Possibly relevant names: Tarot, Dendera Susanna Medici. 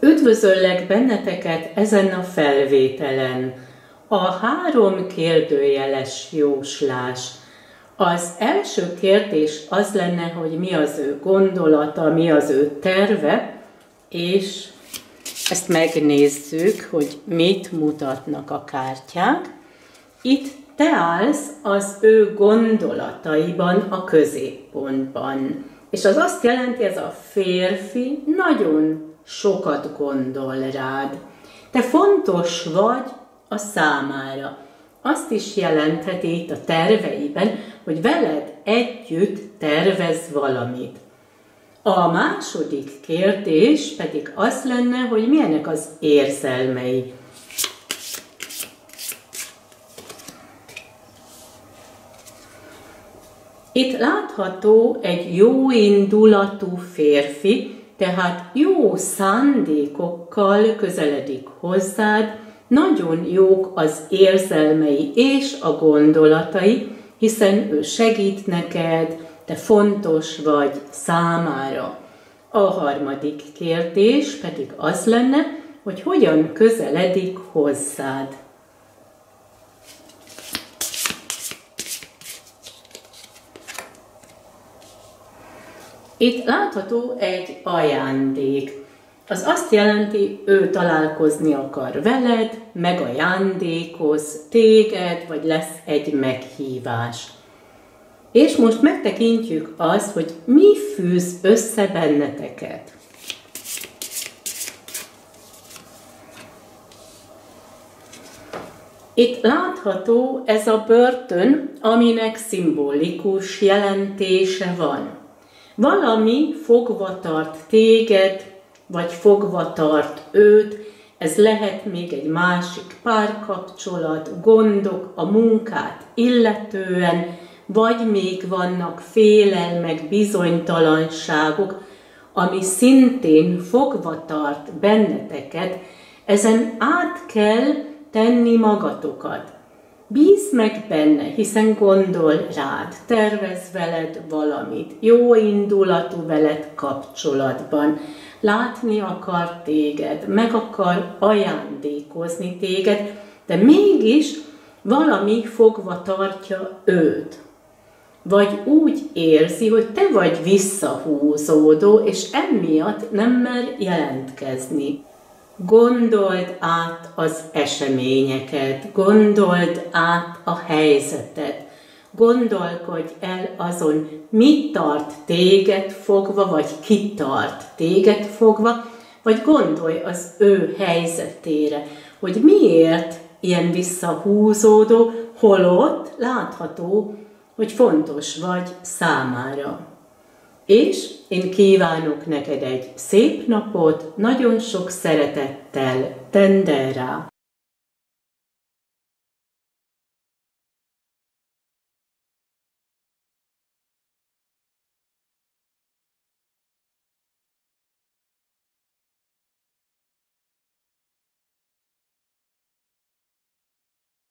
Üdvözöllek benneteket ezen a felvételen. A 3 kérdőjeles jóslás. Az első kérdés az lenne, hogy mi az ő gondolata, mi az ő terve, és ezt megnézzük, hogy mit mutatnak a kártyák. Itt te állsz az ő gondolataiban, a középpontban. És az azt jelenti, ez a férfi nagyon sokat gondol rád. Te fontos vagy a számára. Azt is jelentheti itt a terveiben, hogy veled együtt tervez valamit. A második kérdés pedig az lenne, hogy milyenek az érzelmei. Itt látható egy jó indulatú férfi, tehát jó szándékokkal közeledik hozzád, nagyon jók az érzelmei és a gondolatai, hiszen ő segít neked, te fontos vagy számára. A harmadik kérdés pedig az lenne, hogy hogyan közeledik hozzád. Itt látható egy ajándék. Az azt jelenti, ő találkozni akar veled, megajándékoz téged, vagy lesz egy meghívás. És most megtekintjük azt, hogy mi fűz össze benneteket. Itt látható ez a börtön, aminek szimbolikus jelentése van. Valami fogva tart téged, vagy fogva tart őt, ez lehet még egy másik párkapcsolat, gondok a munkát illetően, vagy még vannak félelmek, bizonytalanságok, ami szintén fogva tart benneteket, ezen át kell tenni magatokat. Bízz meg benne, hiszen gondol rád, tervez veled valamit, jó indulatú veled kapcsolatban, látni akar téged, meg akar ajándékozni téged, de mégis valami fogva tartja őt. Vagy úgy érzi, hogy te vagy visszahúzódó, és emiatt nem mer jelentkezni. Gondold át az eseményeket, gondold át a helyzetet, gondolkodj el azon, mi tart téged fogva, vagy ki tart téged fogva, vagy gondolj az ő helyzetére, hogy miért ilyen visszahúzódó, holott látható, hogy fontos vagy számára. És én kívánok neked egy szép napot, nagyon sok szeretettel, Dendera!